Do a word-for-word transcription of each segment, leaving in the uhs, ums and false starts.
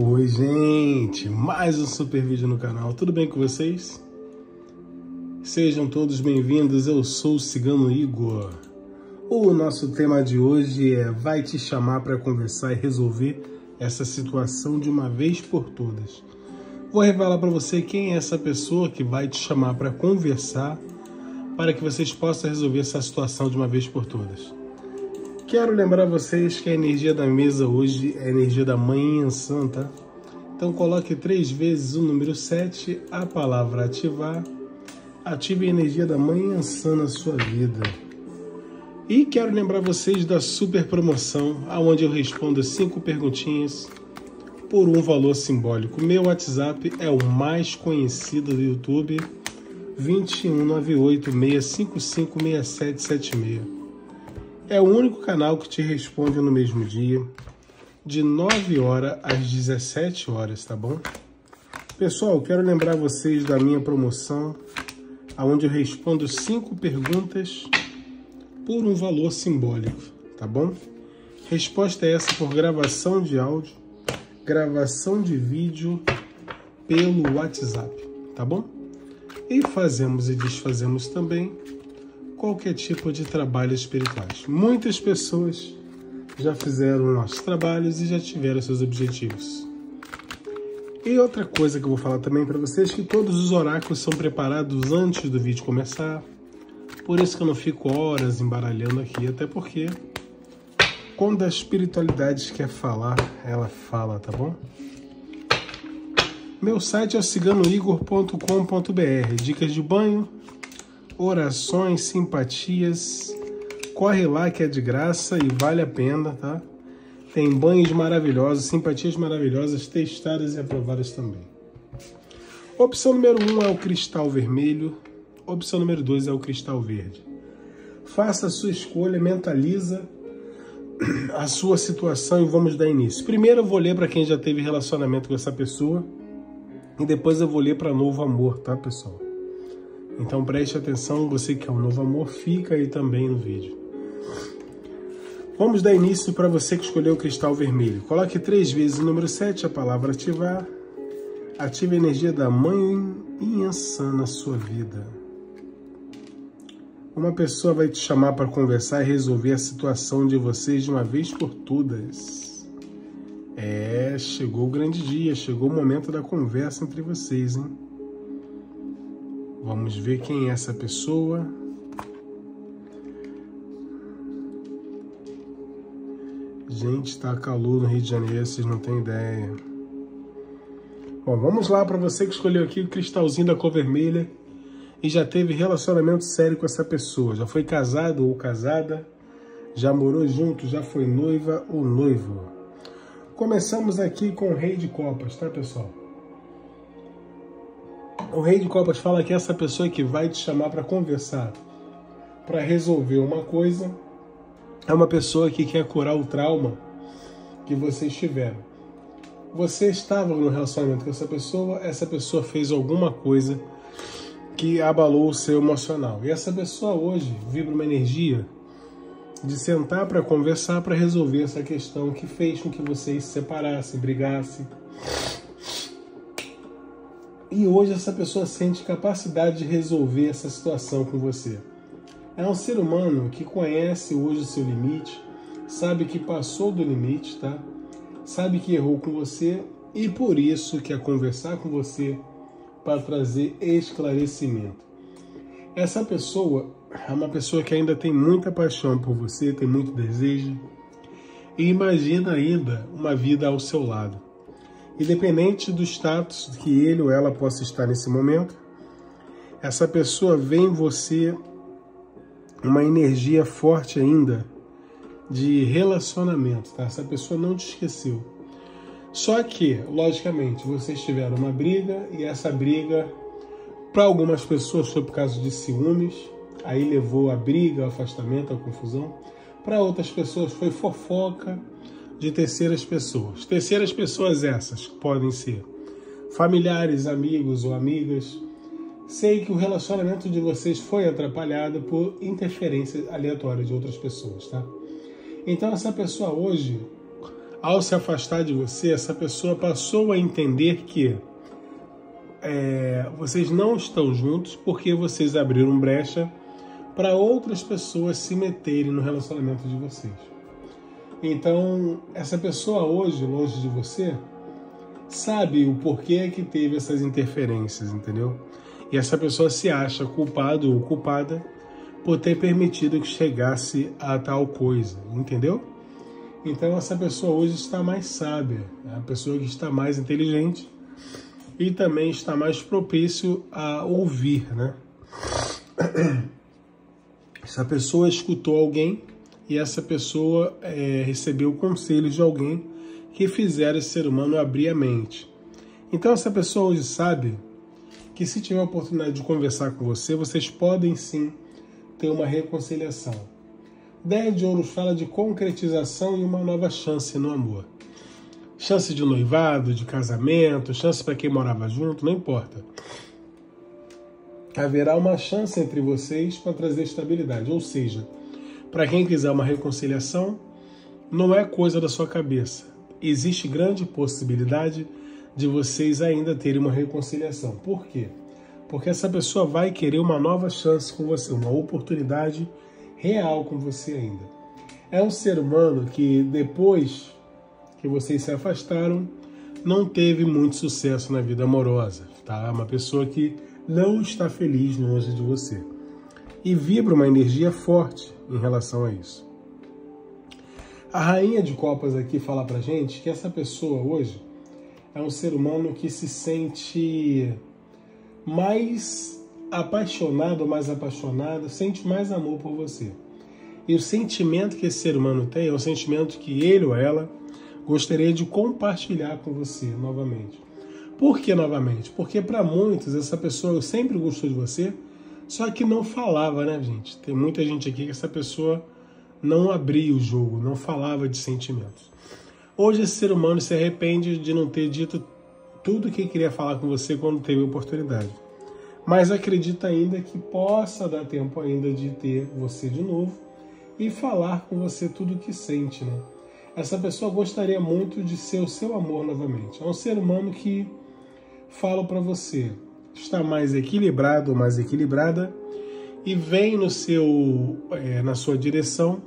Oi gente, mais um super vídeo no canal, tudo bem com vocês? Sejam todos bem-vindos, eu sou o Cigano Igor. O nosso tema de hoje é: vai te chamar para conversar e resolver essa situação de uma vez por todas. Vou revelar para você quem é essa pessoa que vai te chamar para conversar, para que vocês possam resolver essa situação de uma vez por todas. Quero lembrar vocês que a energia da mesa hoje é a energia da Mãe Iansã, tá? Então coloque três vezes o número sete, a palavra ativar. Ative a energia da Mãe Iansã na sua vida. E quero lembrar vocês da super promoção, onde eu respondo cinco perguntinhas por um valor simbólico. Meu WhatsApp é o mais conhecido do YouTube, dois um nove oito, seis cinco cinco, seis sete sete seis. É o único canal que te responde no mesmo dia, de nove horas às dezessete horas, tá bom? Pessoal, quero lembrar vocês da minha promoção, onde eu respondo cinco perguntas por um valor simbólico, tá bom? Resposta é essa por gravação de áudio, gravação de vídeo pelo WhatsApp, tá bom? E fazemos e desfazemos também qualquer tipo de trabalho espirituais. Muitas pessoas já fizeram nossos trabalhos e já tiveram seus objetivos. E outra coisa que eu vou falar também para vocês é que todos os oráculos são preparados antes do vídeo começar, por isso que eu não fico horas embaralhando aqui, até porque quando a espiritualidade quer falar, ela fala, tá bom? Meu site é o Cigano Igor ponto com ponto br, dicas de banho, orações, simpatias, corre lá que é de graça e vale a pena, tá? Tem banhos maravilhosos, simpatias maravilhosas, testadas e aprovadas também. Opção número um é o cristal vermelho, opção número dois é o cristal verde. Faça a sua escolha, mentaliza a sua situação e vamos dar início. Primeiro eu vou ler para quem já teve relacionamento com essa pessoa e depois eu vou ler para novo amor, tá, pessoal? Então preste atenção, você que é um novo amor, fica aí também no vídeo. Vamos dar início para você que escolheu o cristal vermelho. Coloque três vezes o número sete, a palavra ativar. Ative a energia da Mãe Iansã na sua vida. Uma pessoa vai te chamar para conversar e resolver a situação de vocês de uma vez por todas. É, chegou o grande dia, chegou o momento da conversa entre vocês, hein? Vamos ver quem é essa pessoa. Gente, tá calor no Rio de Janeiro, vocês não têm ideia. Bom, vamos lá para você que escolheu aqui o cristalzinho da cor vermelha e já teve relacionamento sério com essa pessoa. Já foi casado ou casada, já morou junto, já foi noiva ou noivo. Começamos aqui com o Rei de Copas, tá, pessoal? O Rei de Copas fala que essa pessoa que vai te chamar para conversar, para resolver uma coisa, é uma pessoa que quer curar o trauma que vocês tiveram. Você estava no relacionamento com essa pessoa, essa pessoa fez alguma coisa que abalou o seu emocional. E essa pessoa hoje vibra uma energia de sentar para conversar, para resolver essa questão que fez com que vocês se separassem, brigassem. E hoje essa pessoa sente capacidade de resolver essa situação com você. É um ser humano que conhece hoje o seu limite, sabe que passou do limite, tá? Sabe que errou com você e por isso quer conversar com você para trazer esclarecimento. Essa pessoa é uma pessoa que ainda tem muita paixão por você, tem muito desejo e imagina ainda uma vida ao seu lado. Independente do status que ele ou ela possa estar nesse momento, essa pessoa vê em você uma energia forte ainda de relacionamento, tá? Essa pessoa não te esqueceu. Só que, logicamente, vocês tiveram uma briga e essa briga, para algumas pessoas, foi por causa de ciúmes, aí levou a briga, ao afastamento, à confusão. Para outras pessoas foi fofoca de terceiras pessoas. Terceiras pessoas essas podem ser familiares, amigos ou amigas. Sei que o relacionamento de vocês foi atrapalhado por interferências aleatórias de outras pessoas, tá? Então essa pessoa hoje ao se afastar de você, essa pessoa passou a entender que é, vocês não estão juntos porque vocês abriram brecha para outras pessoas se meterem no relacionamento de vocês. Então, essa pessoa hoje, longe de você, sabe o porquê que teve essas interferências, entendeu? E essa pessoa se acha culpado ou culpada por ter permitido que chegasse a tal coisa, entendeu? Então, essa pessoa hoje está mais sábia, é a pessoa que está mais inteligente e também está mais propício a ouvir, né? Essa pessoa escutou alguém e essa pessoa é, recebeu conselhos de alguém que fizeram esse ser humano abrir a mente. Então essa pessoa hoje sabe que se tiver a oportunidade de conversar com você, vocês podem sim ter uma reconciliação. dez de ouro fala de concretização e uma nova chance no amor. Chance de noivado, de casamento, chance para quem morava junto, não importa. Haverá uma chance entre vocês para trazer estabilidade, ou seja, para quem quiser uma reconciliação, não é coisa da sua cabeça. Existe grande possibilidade de vocês ainda terem uma reconciliação. Por quê? Porque essa pessoa vai querer uma nova chance com você, uma oportunidade real com você ainda. É um ser humano que depois que vocês se afastaram, não teve muito sucesso na vida amorosa, tá? Uma pessoa que não está feliz longe de você. E vibra uma energia forte em relação a isso. A rainha de copas aqui fala pra gente que essa pessoa hoje é um ser humano que se sente mais apaixonado, mais apaixonada, sente mais amor por você. E o sentimento que esse ser humano tem é um sentimento que ele ou ela gostaria de compartilhar com você novamente. Por que novamente? Porque para muitos essa pessoa sempre gostou de você, só que não falava, né, gente? Tem muita gente aqui que essa pessoa não abria o jogo, não falava de sentimentos. Hoje esse ser humano se arrepende de não ter dito tudo o que queria falar com você quando teve oportunidade. Mas acredita ainda que possa dar tempo ainda de ter você de novo e falar com você tudo o que sente, né? Essa pessoa gostaria muito de ser o seu amor novamente. É um ser humano que, falo para você, está mais equilibrado, mais equilibrada e vem no seu, é, na sua direção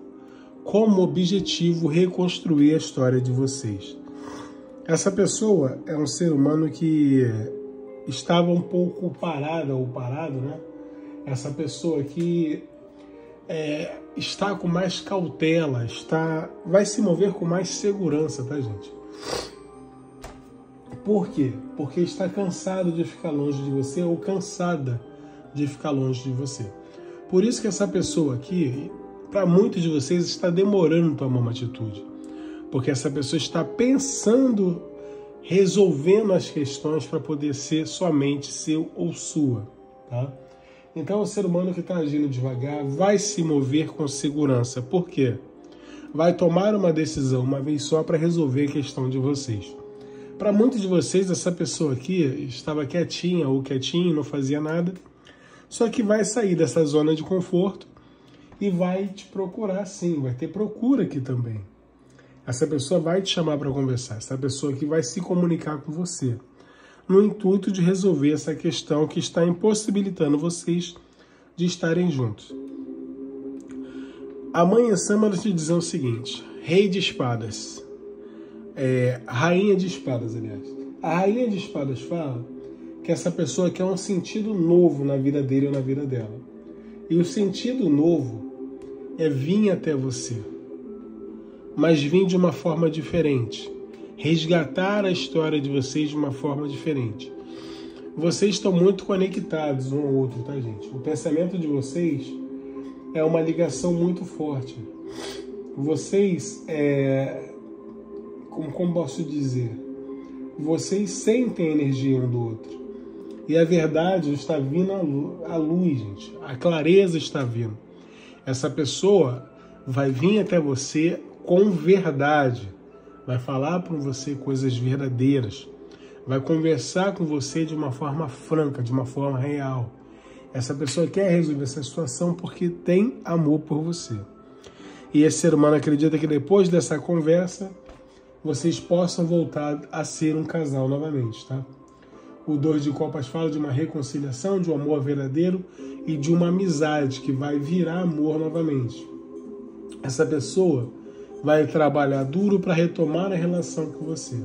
como objetivo reconstruir a história de vocês. Essa pessoa é um ser humano que estava um pouco parada ou parado, né? Essa pessoa que é, está com mais cautela, está, vai se mover com mais segurança, tá, gente? Por quê? Porque está cansado de ficar longe de você ou cansada de ficar longe de você. Por isso que essa pessoa aqui, para muitos de vocês, está demorando tomar uma atitude. Porque essa pessoa está pensando, resolvendo as questões para poder ser somente seu ou sua. Tá? Então o ser humano que está agindo devagar vai se mover com segurança. Por quê? Vai tomar uma decisão uma vez só para resolver a questão de vocês. Para muitos de vocês, essa pessoa aqui estava quietinha ou quietinho, não fazia nada, só que vai sair dessa zona de conforto e vai te procurar sim, vai ter procura aqui também. Essa pessoa vai te chamar para conversar, essa pessoa aqui vai se comunicar com você, no intuito de resolver essa questão que está impossibilitando vocês de estarem juntos. A Mãe Iansã manda te dizer o seguinte, Rei de Espadas, É, rainha de espadas, aliás. A rainha de espadas fala que essa pessoa quer um sentido novo na vida dele ou na vida dela. E o sentido novo é vir até você, mas vir de uma forma diferente. Resgatar a história de vocês de uma forma diferente. Vocês estão muito conectados um ao outro, tá, gente? O pensamento de vocês é uma ligação muito forte. Vocês... É... Como, como posso dizer? Vocês sentem a energia um do outro. E a verdade está vindo à luz, à luz, gente. A clareza está vindo. Essa pessoa vai vir até você com verdade. Vai falar para você coisas verdadeiras. Vai conversar com você de uma forma franca, de uma forma real. Essa pessoa quer resolver essa situação porque tem amor por você. E esse ser humano acredita que depois dessa conversa, vocês possam voltar a ser um casal novamente, tá? O Dois de Copas fala de uma reconciliação, de um amor verdadeiro e de uma amizade que vai virar amor novamente. Essa pessoa vai trabalhar duro para retomar a relação com você.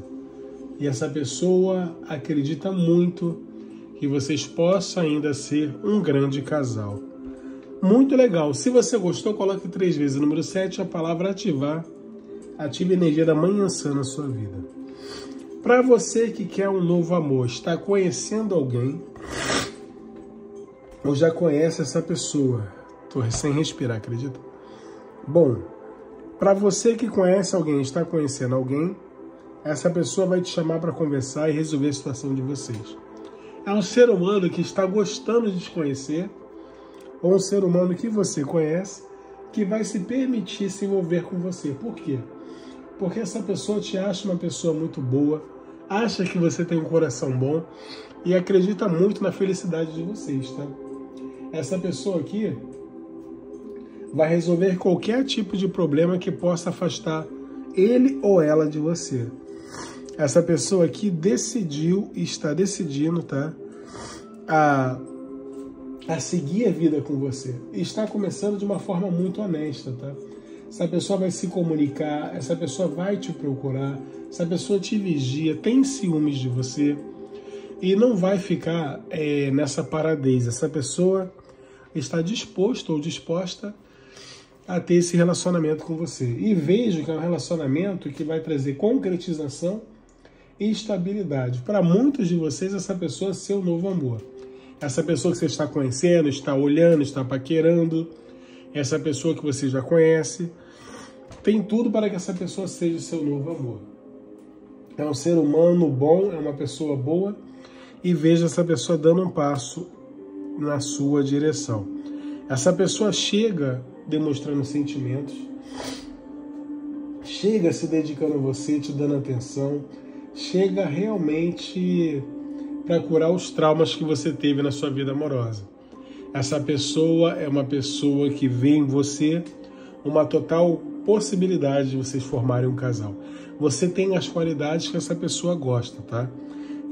E essa pessoa acredita muito que vocês possam ainda ser um grande casal. Muito legal. Se você gostou, coloque três vezes o número sete, a palavra ativar. Ative a energia da Mãe Iansã na sua vida. Para você que quer um novo amor, está conhecendo alguém ou já conhece essa pessoa? Tô sem respirar, acredita? Bom, para você que conhece alguém, está conhecendo alguém, essa pessoa vai te chamar para conversar e resolver a situação de vocês. É um ser humano que está gostando de te conhecer, ou um ser humano que você conhece, que vai se permitir se envolver com você. Por quê? Porque essa pessoa te acha uma pessoa muito boa, acha que você tem um coração bom e acredita muito na felicidade de vocês, tá? Essa pessoa aqui vai resolver qualquer tipo de problema que possa afastar ele ou ela de você. Essa pessoa aqui decidiu, está decidindo, tá? A, a seguir a vida com você. Está começando de uma forma muito honesta, tá? Essa pessoa vai se comunicar, essa pessoa vai te procurar, essa pessoa te vigia, tem ciúmes de você e não vai ficar é, nessa paradez. Essa pessoa está disposto ou disposta a ter esse relacionamento com você. E vejo que é um relacionamento que vai trazer concretização e estabilidade. Para muitos de vocês, essa pessoa é seu novo amor. Essa pessoa que você está conhecendo, está olhando, está paquerando, essa pessoa que você já conhece, tem tudo para que essa pessoa seja seu novo amor. É um ser humano bom, é uma pessoa boa, e veja essa pessoa dando um passo na sua direção. Essa pessoa chega demonstrando sentimentos, chega se dedicando a você, te dando atenção, chega realmente para curar os traumas que você teve na sua vida amorosa. Essa pessoa é uma pessoa que vê em você uma total possibilidade de vocês formarem um casal. Você tem as qualidades que essa pessoa gosta, tá?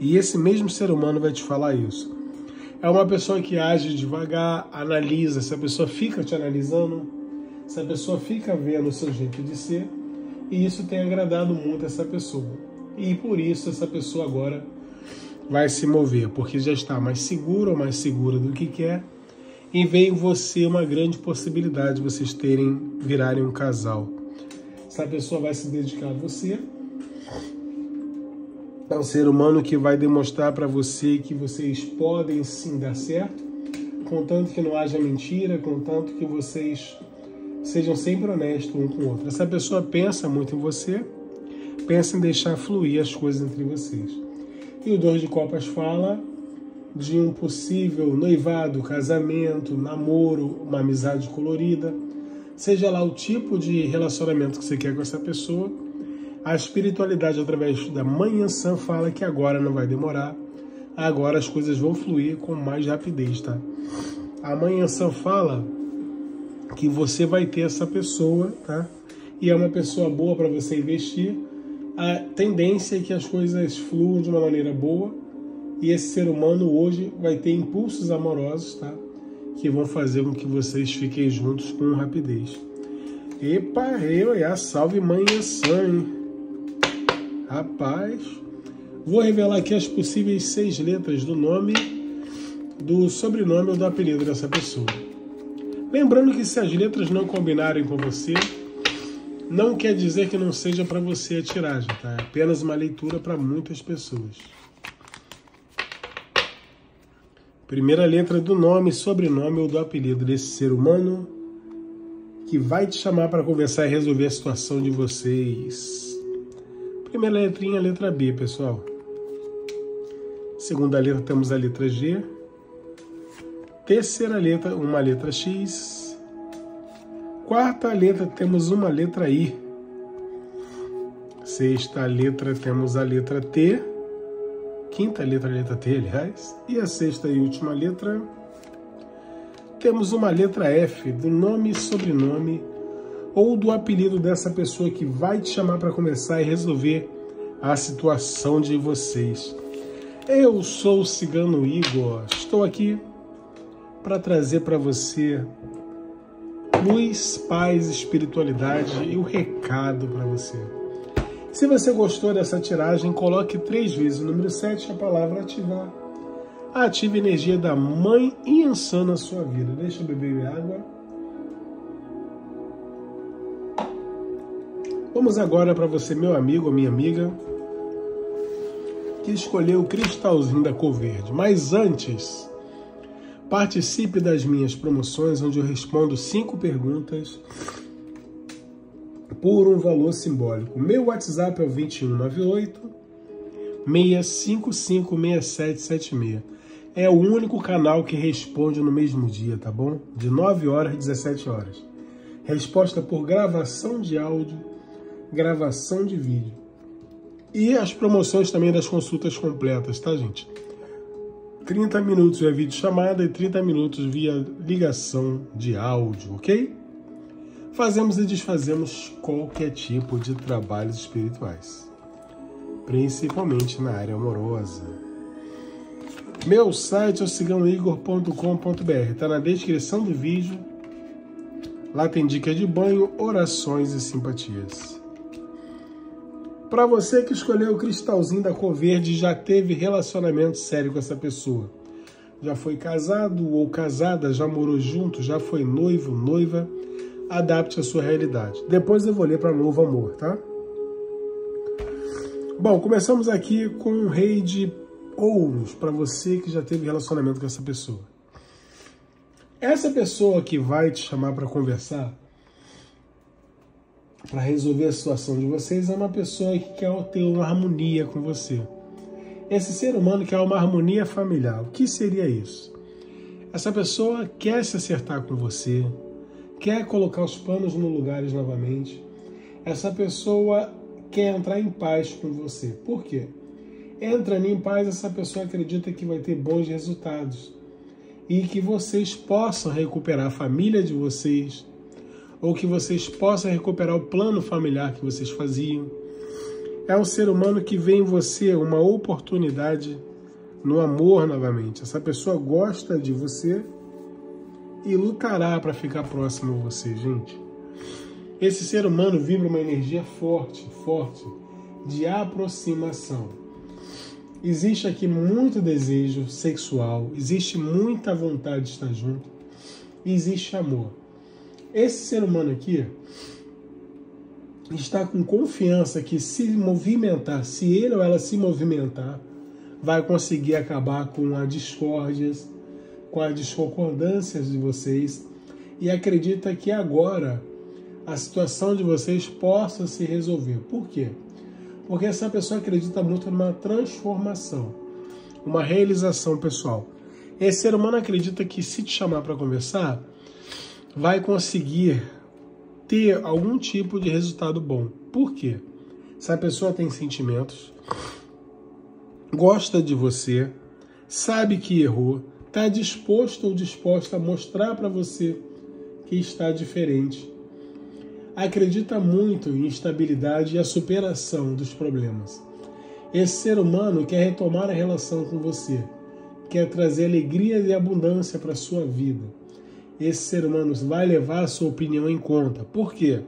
E esse mesmo ser humano vai te falar isso. É uma pessoa que age devagar, analisa, essa pessoa fica te analisando, essa pessoa fica vendo o seu jeito de ser, e isso tem agradado muito essa pessoa. E por isso essa pessoa agora vai se mover, porque já está mais segura ou mais segura do que quer, e vê em você uma grande possibilidade de vocês terem, virarem um casal. Essa pessoa vai se dedicar a você. É um ser humano que vai demonstrar para você que vocês podem sim dar certo, contanto que não haja mentira, contanto que vocês sejam sempre honestos um com o outro. Essa pessoa pensa muito em você, pensa em deixar fluir as coisas entre vocês. E o Dois de Copas fala de um possível noivado, casamento, namoro, uma amizade colorida, seja lá o tipo de relacionamento que você quer com essa pessoa. A espiritualidade, através da Mãe Iansã, fala que agora não vai demorar, agora as coisas vão fluir com mais rapidez, tá? A Mãe Iansã fala que você vai ter essa pessoa, tá? E é uma pessoa boa para você investir. A tendência é que as coisas fluam de uma maneira boa e esse ser humano hoje vai ter impulsos amorosos, tá? Que vão fazer com que vocês fiquem juntos com rapidez. Epa, eu e a salve Mãe Iansã, hein? Rapaz, vou revelar aqui as possíveis seis letras do nome, do sobrenome ou do apelido dessa pessoa. Lembrando que se as letras não combinarem com você, não quer dizer que não seja para você a tiragem, tá? É apenas uma leitura para muitas pessoas. Primeira letra do nome, sobrenome ou do apelido desse ser humano que vai te chamar para conversar e resolver a situação de vocês. Primeira letrinha, letra B, pessoal. Segunda letra, temos a letra G. Terceira letra, uma letra X. Quarta letra, temos uma letra I. Sexta letra, temos a letra T. Quinta letra, letra T, aliás. E a sexta e última letra, temos uma letra F, do nome e sobrenome ou do apelido dessa pessoa que vai te chamar para conversar e resolver a situação de vocês. Eu sou o Cigano Igor, estou aqui para trazer para você luz, paz, espiritualidade e o recado para você. Se você gostou dessa tiragem, coloque três vezes o número sete, a palavra ativar. Ative a energia da Mãe Iansã na sua vida. Deixa eu beber minha água. Vamos agora para você, meu amigo ou minha amiga, que escolheu o cristalzinho da cor verde. Mas antes, participe das minhas promoções, onde eu respondo cinco perguntas por um valor simbólico. Meu WhatsApp é o vinte e um, noventa e oito, seiscentos e cinquenta e cinco, sessenta e sete setenta e seis. É o único canal que responde no mesmo dia, tá bom? De nove horas às dezessete horas. Resposta por gravação de áudio, gravação de vídeo. E as promoções também das consultas completas, tá, gente? trinta minutos via vídeo chamada e trinta minutos via ligação de áudio, ok? Fazemos e desfazemos qualquer tipo de trabalhos espirituais, principalmente na área amorosa. Meu site é o Cigano Igor ponto com ponto br, está na descrição do vídeo. Lá tem dica de banho, orações e simpatias. Para você que escolheu o cristalzinho da cor verde, já teve relacionamento sério com essa pessoa, já foi casado ou casada, já morou junto, já foi noivo, noiva, adapte a sua realidade. Depois eu vou ler para novo amor, tá? Bom, começamos aqui com um rei de ouros para você que já teve relacionamento com essa pessoa. Essa pessoa que vai te chamar para conversar, para resolver a situação de vocês, é uma pessoa que quer ter uma harmonia com você. Esse ser humano quer uma harmonia familiar. O que seria isso? Essa pessoa quer se acertar com você, quer colocar os panos nos lugares novamente. Essa pessoa quer entrar em paz com você. Por quê? Entrando em paz, essa pessoa acredita que vai ter bons resultados e que vocês possam recuperar a família de vocês, ou que vocês possam recuperar o plano familiar que vocês faziam. É um ser humano que vê em você uma oportunidade no amor novamente. Essa pessoa gosta de você e lutará para ficar próximo a você, gente. Esse ser humano vibra uma energia forte, forte, de aproximação. Existe aqui muito desejo sexual, existe muita vontade de estar junto, existe amor. Esse ser humano aqui está com confiança que se movimentar, se ele ou ela se movimentar, vai conseguir acabar com as discórdias, com as discordâncias de vocês, e acredita que agora a situação de vocês possa se resolver. Por quê? Porque essa pessoa acredita muito numa transformação, uma realização pessoal. Esse ser humano acredita que se te chamar para conversar, vai conseguir ter algum tipo de resultado bom. Por quê? Essa pessoa tem sentimentos, gosta de você, sabe que errou, está disposto ou disposta a mostrar para você que está diferente. Acredita muito em estabilidade e a superação dos problemas. Esse ser humano quer retomar a relação com você, quer trazer alegria e abundância para a sua vida. Esse ser humano vai levar a sua opinião em conta. Por quê?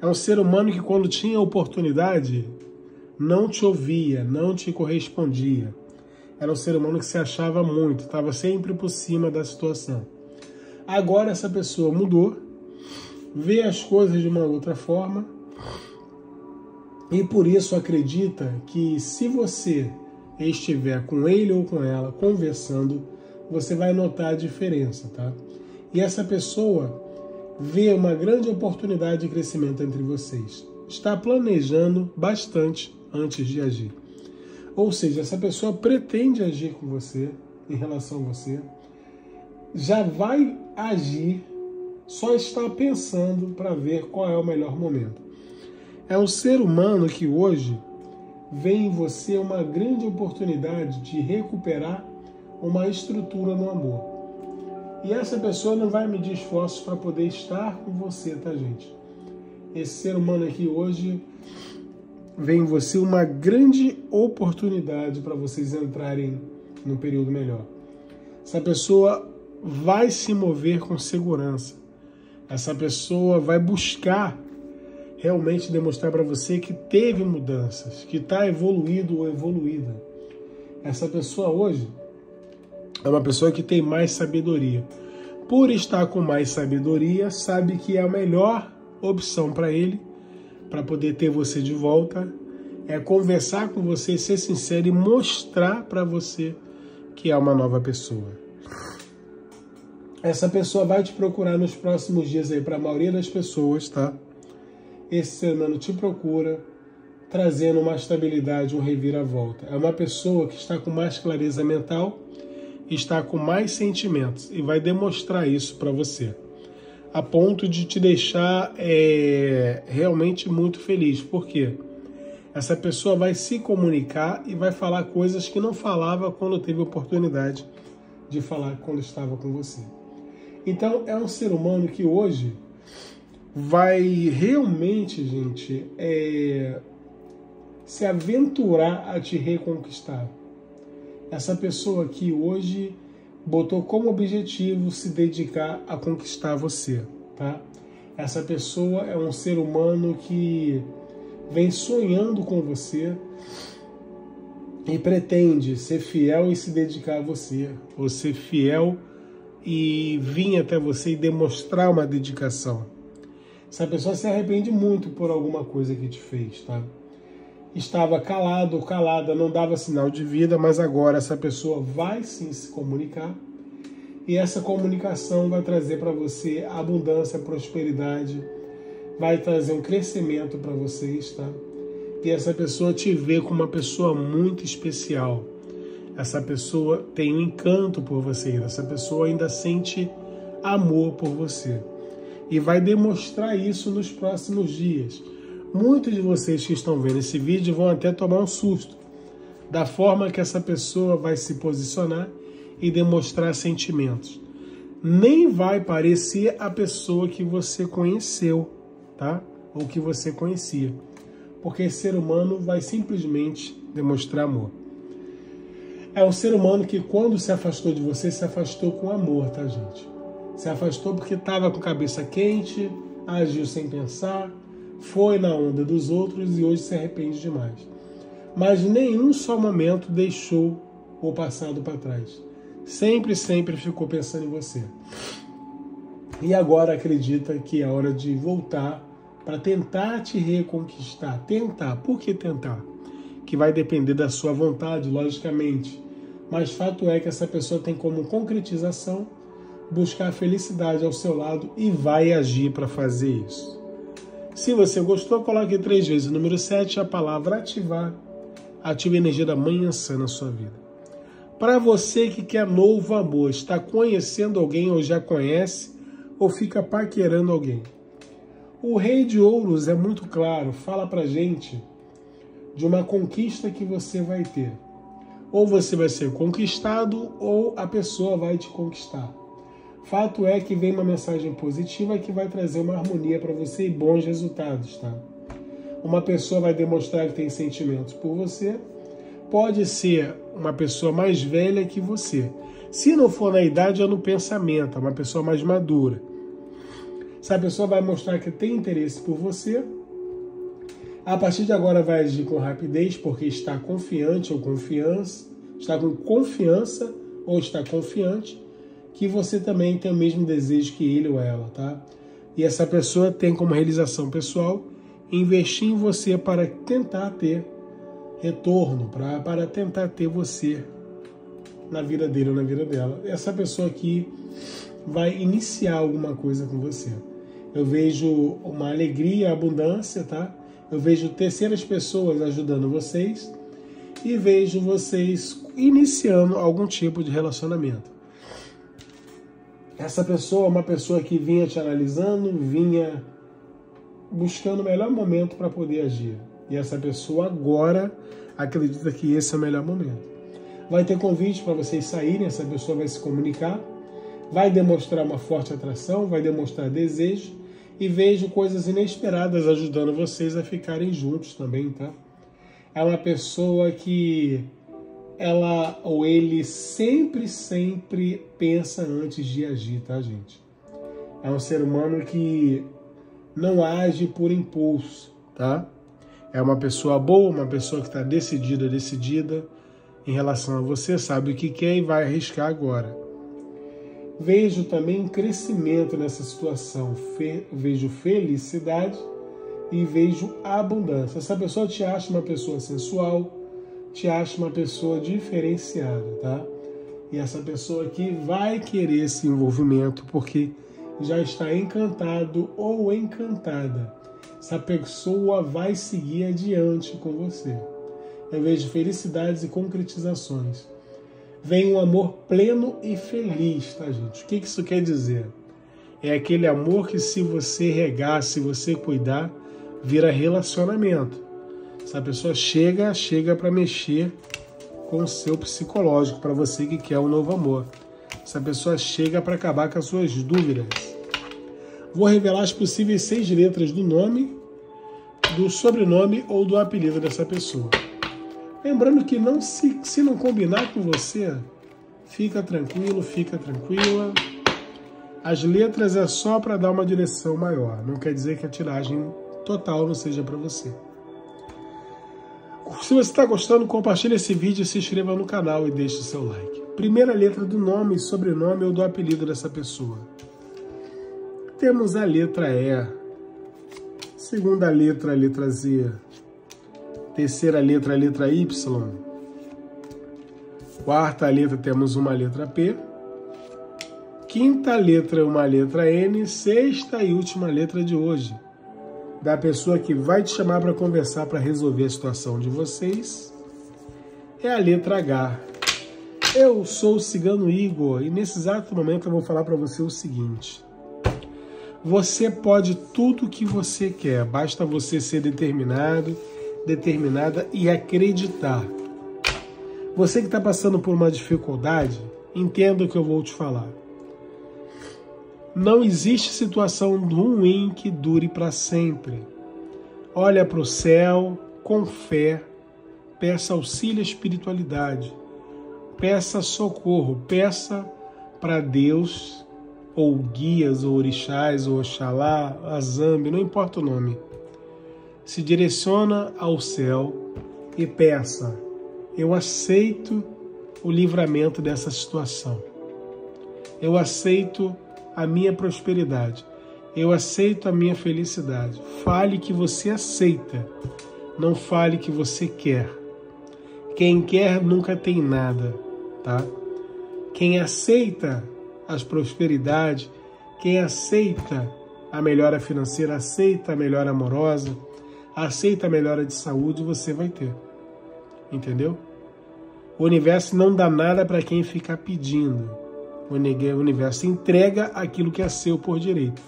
É um ser humano que, quando tinha oportunidade, não te ouvia, não te correspondia. Era um ser humano que se achava muito, estava sempre por cima da situação. Agora essa pessoa mudou, vê as coisas de uma outra forma e por isso acredita que se você estiver com ele ou com ela conversando, você vai notar a diferença, tá? E essa pessoa vê uma grande oportunidade de crescimento entre vocês. Está planejando bastante antes de agir. Ou seja, essa pessoa pretende agir com você, em relação a você. Já vai agir, só está pensando para ver qual é o melhor momento. É um ser humano que hoje vê em você uma grande oportunidade de recuperar uma estrutura no amor. E essa pessoa não vai medir esforços para poder estar com você, tá, gente? esse ser humano aqui hoje, vem em você uma grande oportunidade para vocês entrarem num período melhor. Essa pessoa vai se mover com segurança. Essa pessoa vai buscar realmente demonstrar para você que teve mudanças, que está evoluído ou evoluída. Essa pessoa hoje é uma pessoa que tem mais sabedoria. Por estar com mais sabedoria, sabe que a melhor opção para ele, para poder ter você de volta, é conversar com você, ser sincero e mostrar para você que é uma nova pessoa. Essa pessoa vai te procurar nos próximos dias aí, para a maioria das pessoas, tá? Esse ser humano te procura, trazendo uma estabilidade, um reviravolta. É uma pessoa que está com mais clareza mental, está com mais sentimentos e vai demonstrar isso para você, a ponto de te deixar é, realmente muito feliz. Por quê? Essa pessoa vai se comunicar e vai falar coisas que não falava quando teve oportunidade de falar quando estava com você. Então é um ser humano que hoje vai realmente, gente, é, se aventurar a te reconquistar. Essa pessoa aqui hoje botou como objetivo se dedicar a conquistar você, tá? Essa pessoa é um ser humano que vem sonhando com você e pretende ser fiel e se dedicar a você, ou ser fiel e vir até você e demonstrar uma dedicação. Essa pessoa se arrepende muito por alguma coisa que te fez, tá? Estava calado ou calada, não dava sinal de vida, mas agora essa pessoa vai sim se comunicar e essa comunicação vai trazer para você abundância, prosperidade, vai trazer um crescimento para vocês, tá? E essa pessoa te vê como uma pessoa muito especial. Essa pessoa tem um encanto por você, essa pessoa ainda sente amor por você e vai demonstrar isso nos próximos dias. Muitos de vocês que estão vendo esse vídeo vão até tomar um susto da forma que essa pessoa vai se posicionar e demonstrar sentimentos. Nem vai parecer a pessoa que você conheceu, tá? Ou que você conhecia. Porque esse ser humano vai simplesmente demonstrar amor. É um ser humano que quando se afastou de você, se afastou com amor, tá, gente? Se afastou porque estava com a cabeça quente, agiu sem pensar, foi na onda dos outros e hoje se arrepende demais. Mas nenhum só momento deixou o passado para trás. Sempre, sempre ficou pensando em você. E agora acredita que é hora de voltar para tentar te reconquistar. Tentar. Por que tentar? Que vai depender da sua vontade, logicamente. Mas fato é que essa pessoa tem como concretização buscar a felicidade ao seu lado e vai agir para fazer isso. Se você gostou, coloque três vezes o número sete, a palavra ativar. Ative a energia da Mãe Iansã na sua vida. Para você que quer novo amor, está conhecendo alguém ou já conhece, ou fica paquerando alguém. O Rei de Ouros é muito claro, fala pra gente de uma conquista que você vai ter. Ou você vai ser conquistado, ou a pessoa vai te conquistar. Fato é que vem uma mensagem positiva que vai trazer uma harmonia para você e bons resultados, tá? Uma pessoa vai demonstrar que tem sentimentos por você. Pode ser uma pessoa mais velha que você. Se não for na idade, é no pensamento, é uma pessoa mais madura. Essa pessoa vai mostrar que tem interesse por você. A partir de agora vai agir com rapidez, porque está confiante ou confiança, está com confiança ou está confiante, que você também tem o mesmo desejo que ele ou ela, tá? E essa pessoa tem como realização pessoal investir em você para tentar ter retorno, pra, para tentar ter você na vida dele ou na vida dela. Essa pessoa aqui vai iniciar alguma coisa com você. Eu vejo uma alegria, abundância, tá? Eu vejo terceiras pessoas ajudando vocês e vejo vocês iniciando algum tipo de relacionamento. Essa pessoa é uma pessoa que vinha te analisando, vinha buscando o melhor momento para poder agir. E essa pessoa agora acredita que esse é o melhor momento. Vai ter convite para vocês saírem, essa pessoa vai se comunicar, vai demonstrar uma forte atração, vai demonstrar desejo e vejo coisas inesperadas ajudando vocês a ficarem juntos também, tá? É uma pessoa que ela ou ele sempre, sempre pensa antes de agir, tá, gente? É um ser humano que não age por impulso, tá? É uma pessoa boa, uma pessoa que está decidida, decidida em relação a você, sabe o que quer e vai arriscar agora. Vejo também crescimento nessa situação, Fe- vejo felicidade e vejo abundância. Essa pessoa te acha uma pessoa sensual, te acha uma pessoa diferenciada, tá? E essa pessoa aqui vai querer esse envolvimento porque já está encantado ou encantada. Essa pessoa vai seguir adiante com você. Eu vejo felicidades e concretizações. Vem um amor pleno e feliz, tá, gente? O que isso quer dizer? É aquele amor que, se você regar, se você cuidar, vira relacionamento. Essa pessoa chega, chega para mexer com o seu psicológico, para você que quer um novo amor. Essa pessoa chega para acabar com as suas dúvidas. Vou revelar as possíveis seis letras do nome, do sobrenome ou do apelido dessa pessoa. Lembrando que não se, se não combinar com você, fica tranquilo, fica tranquila. As letras é só para dar uma direção maior, não quer dizer que a tiragem total não seja para você. Se você está gostando, compartilhe esse vídeo, se inscreva no canal e deixe o seu like. Primeira letra do nome, sobrenome ou do apelido dessa pessoa. Temos a letra E, segunda letra, a letra Z, terceira letra, a letra Y, quarta letra, temos uma letra P, quinta letra, uma letra N, sexta e última letra de hoje, da pessoa que vai te chamar para conversar, para resolver a situação de vocês, é a letra H. Eu sou o Cigano Igor e nesse exato momento eu vou falar para você o seguinte: você pode tudo o que você quer, basta você ser determinado, determinada e acreditar. Você que está passando por uma dificuldade, entenda o que eu vou te falar. Não existe situação ruim que dure para sempre. Olha para o céu, com fé, peça auxílio à espiritualidade, peça socorro, peça para Deus, ou guias, ou orixás, ou Oxalá, Azambi, não importa o nome. Se direciona ao céu e peça: eu aceito o livramento dessa situação, eu aceito a minha prosperidade, eu aceito a minha felicidade. Fale que você aceita, não fale que você quer. Quem quer nunca tem nada, tá? Quem aceita as prosperidades, quem aceita a melhora financeira, aceita a melhora amorosa, aceita a melhora de saúde, você vai ter, entendeu? O universo não dá nada para quem ficar pedindo, o universo entrega aquilo que é seu por direito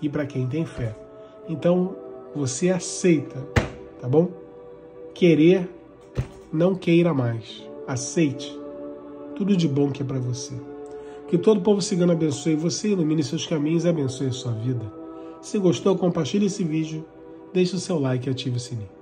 e para quem tem fé. Então você aceita, tá bom? Querer, não queira mais, aceite tudo de bom que é para você. Que todo povo cigano abençoe você, ilumine seus caminhos e abençoe a sua vida. Se gostou, compartilhe esse vídeo, deixe o seu like e ative o sininho.